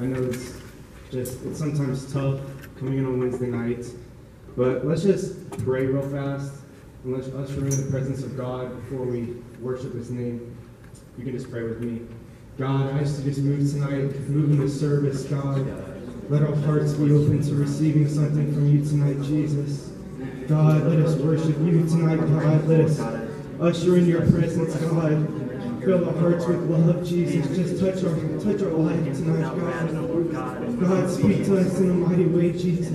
I know it's sometimes tough coming in on Wednesday nights, but let's just pray real fast and let's usher in the presence of God before we worship His name. You can just pray with me. God, I ask you just move tonight, move in this service, God. Let our hearts be open to receiving something from you tonight, Jesus. God, let us worship you tonight, God. Let us usher in your presence, God. Fill our hearts with love, Jesus. Just touch our life tonight, God. God, speak to us in a mighty way, Jesus.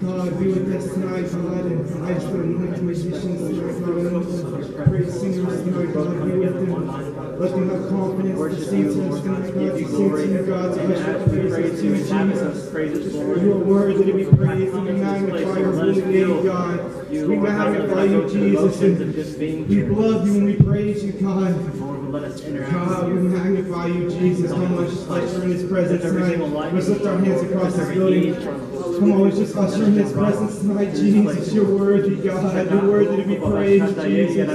God, be with us tonight, God, and I ask for anointed musicians tonight, God, praise singers tonight, God, be with them. Let them have confidence to sing to us tonight, God, to sing to you, God, to usher praise to you, Jesus. You are worthy to be praised, and we magnify your holy name, God. We magnify you, Jesus, and we love you and we praise you, God. God, we magnify you, Jesus. Come on, let's just usher in His presence tonight. Let's lift our hands across this building. Come on, let's just usher in His presence tonight, Jesus. You're worthy, God. You're worthy to be praised, Jesus.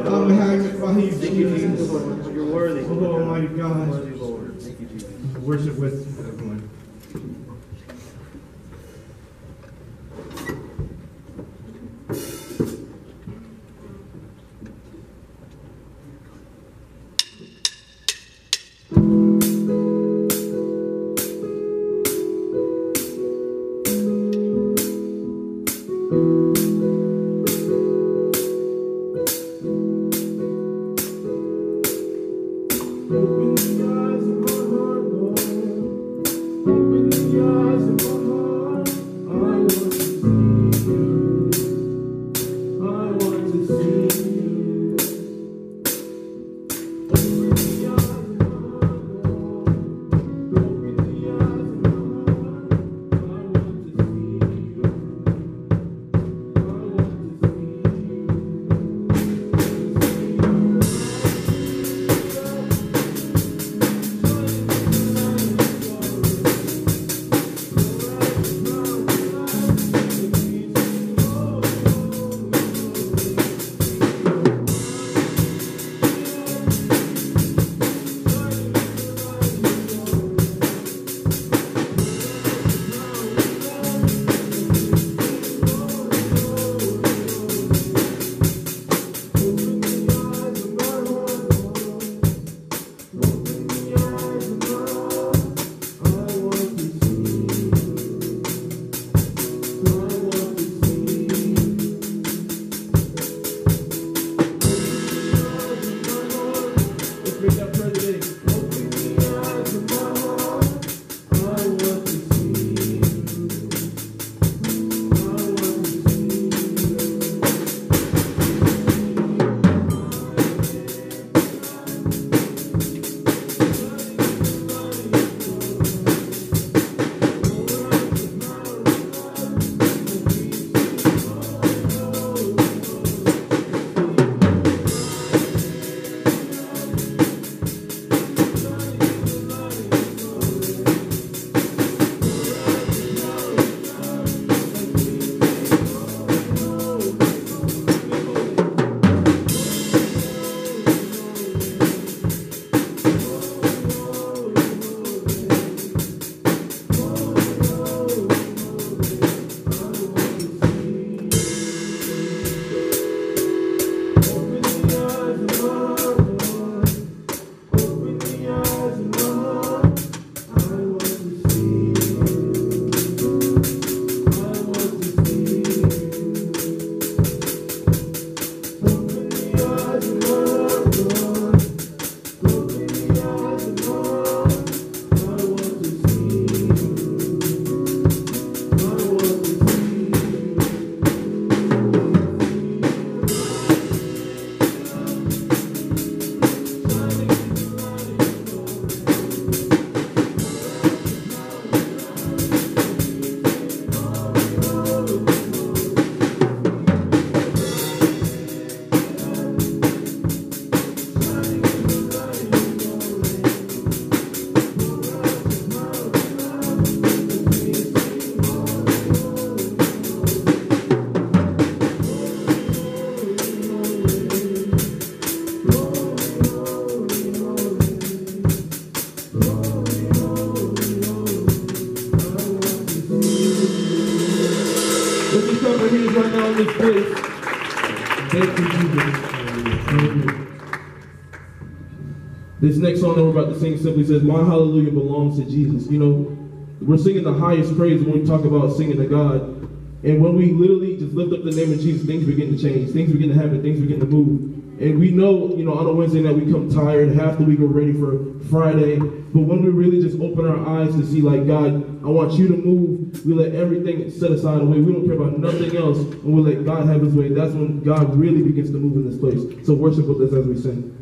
I magnify you, Jesus. You're worthy. Oh, Almighty God. Worship with everyone. Open the eyes of my heart, Lord. right now in this place. Thank you, Jesus. Thank you. This next song that we're about to sing simply says, "My hallelujah belongs to Jesus." You know, we're singing the highest praise when we talk about singing to God. And when we literally just lift up the name of Jesus, things begin to change, things begin to happen, things begin to move. And we know, you know, on a Wednesday night we come tired, half the week we're ready for Friday. But when we really just open our eyes to see, like, God, I want you to move, we let everything set aside away. We don't care about nothing else, and we let God have his way. That's when God really begins to move in this place. So worship with us as we sing.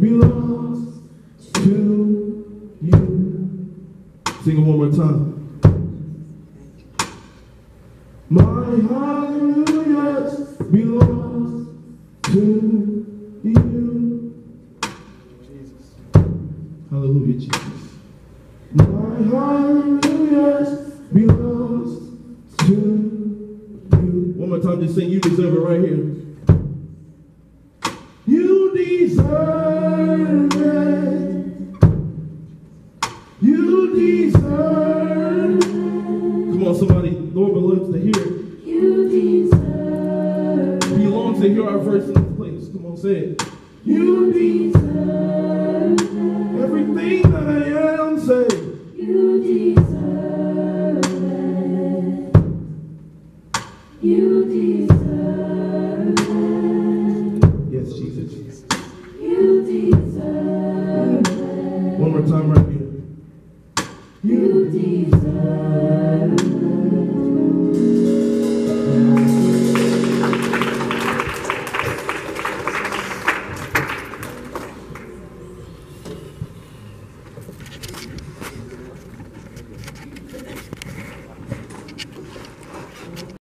Belongs to you. Sing it one more time. My hallelujah belongs to you. Jesus. Hallelujah, Jesus. My hallelujah belongs to you. One more time, just sing, you deserve it right here. You deserve it. You deserve it. Come on, somebody. Lord belongs to hear it. You deserve it. He longs to hear our verse in this place. Come on, say it. You deserve it. Everything that I am, say it. You deserve it. You deserve it. Yes, Jesus. You deserve it. One more time, right?